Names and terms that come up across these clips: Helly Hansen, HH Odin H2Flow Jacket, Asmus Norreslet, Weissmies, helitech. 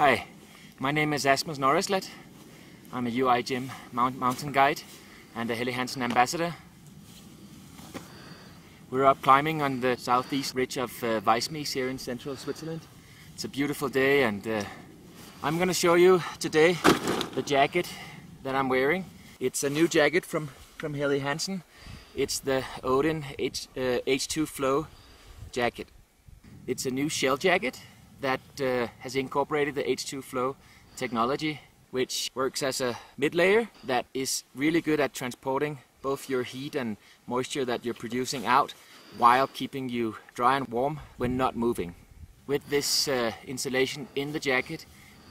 Hi, my name is Asmus Norreslet. I'm a UI Gym mountain guide and a Helly Hansen ambassador. We're up climbing on the southeast ridge of Weissmies here in central Switzerland. It's a beautiful day, and I'm going to show you today the jacket that I'm wearing. It's a new jacket from Helly Hansen. It's the Odin H2Flow Jacket. It's a new shell jacket that has incorporated the H2Flow technology, which works as a mid-layer that is really good at transporting both your heat and moisture that you're producing out while keeping you dry and warm when not moving. With this insulation in the jacket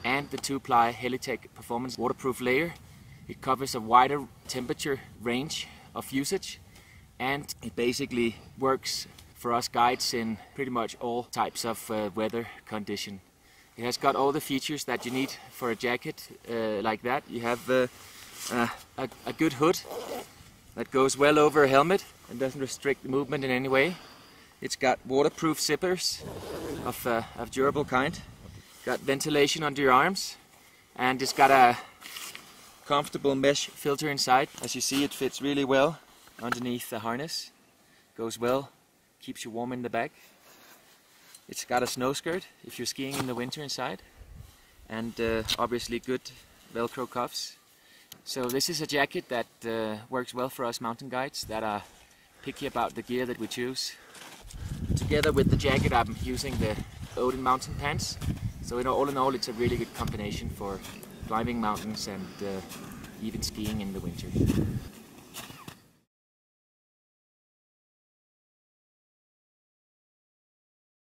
and the 2-ply helitech performance waterproof layer, it covers a wider temperature range of usage, and it basically works for us guides in pretty much all types of weather condition. It has got all the features that you need for a jacket like that. You have a good hood that goes well over a helmet and doesn't restrict the movement in any way. It's got waterproof zippers of durable kind. Got ventilation under your arms, and it's got a comfortable mesh filter inside. As you see, it fits really well underneath the harness. Goes well, keeps you warm in the back. It's got a snow skirt if you're skiing in the winter inside, and obviously good Velcro cuffs. So this is a jacket that works well for us mountain guides that are picky about the gear that we choose. Together with the jacket, I'm using the Odin mountain pants. So all in all, it's a really good combination for climbing mountains and even skiing in the winter.